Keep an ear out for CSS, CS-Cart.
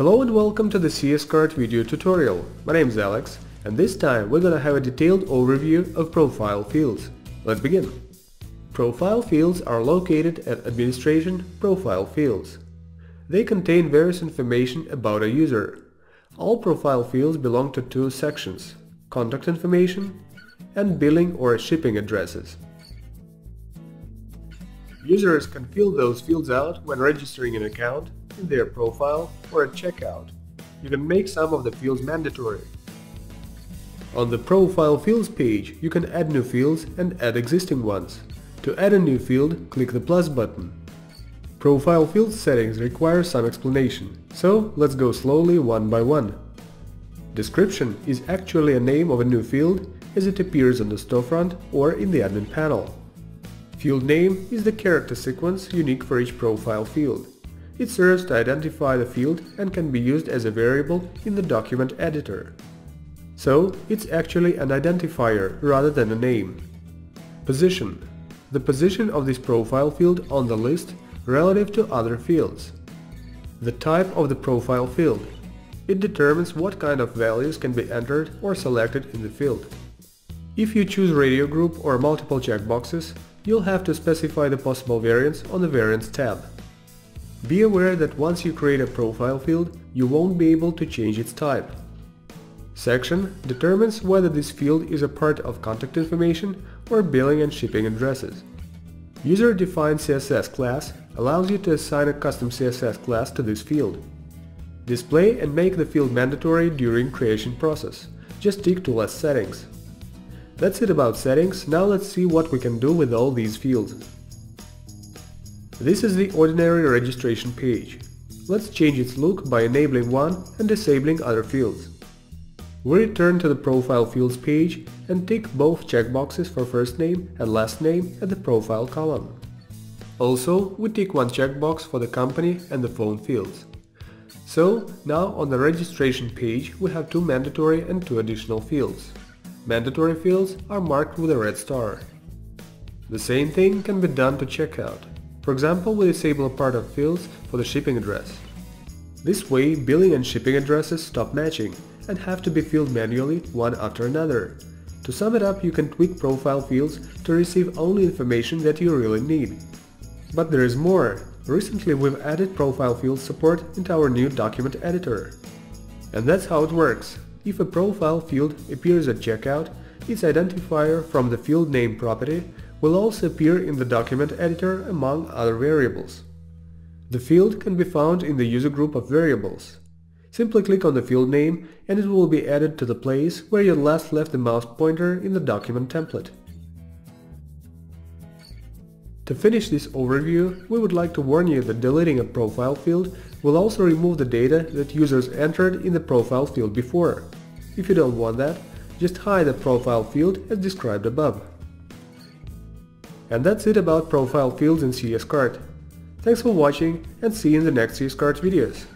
Hello and welcome to the CS-Cart video tutorial. My name is Alex, and this time we're gonna have a detailed overview of profile fields. Let's begin. Profile fields are located at Administration Profile Fields. They contain various information about a user. All profile fields belong to two sections: contact information and billing or shipping addresses. Users can fill those fields out when registering an account, in their profile or at checkout. You can make some of the fields mandatory. On the Profile Fields page, you can add new fields and add existing ones. To add a new field, click the plus button. Profile field settings require some explanation, so let's go slowly one by one. Description is actually a name of a new field as it appears on the storefront or in the admin panel. Field name is the character sequence unique for each profile field. It serves to identify the field and can be used as a variable in the document editor. So, it's actually an identifier rather than a name. Position. The position of this profile field on the list relative to other fields. The type of the profile field. It determines what kind of values can be entered or selected in the field. If you choose radio group or multiple checkboxes, you'll have to specify the possible variants on the Variants tab. Be aware that once you create a profile field, you won't be able to change its type. Section determines whether this field is a part of contact information or billing and shipping addresses. User-defined CSS class allows you to assign a custom CSS class to this field. Display and make the field mandatory during creation process. Just tick to less settings. That's it about settings. Now let's see what we can do with all these fields. This is the ordinary registration page. Let's change its look by enabling one and disabling other fields. We return to the Profile Fields page and tick both checkboxes for first name and last name at the profile column. Also, we tick one checkbox for the company and the phone fields. So, now on the registration page we have two mandatory and two additional fields. Mandatory fields are marked with a red star. The same thing can be done to checkout. For example, we disable a part of fields for the shipping address. This way, billing and shipping addresses stop matching and have to be filled manually one after another. To sum it up, you can tweak profile fields to receive only information that you really need. But there is more. Recently, we've added profile field support into our new document editor. And that's how it works. If a profile field appears at checkout, its identifier from the field name property will also appear in the document editor among other variables. The field can be found in the user group of variables. Simply click on the field name and it will be added to the place where you last left the mouse pointer in the document template. To finish this overview, we would like to warn you that deleting a profile field will also remove the data that users entered in the profile field before. If you don't want that, just hide the profile field as described above. And that's it about profile fields in CS-Cart. Thanks for watching and see you in the next CS-Cart videos.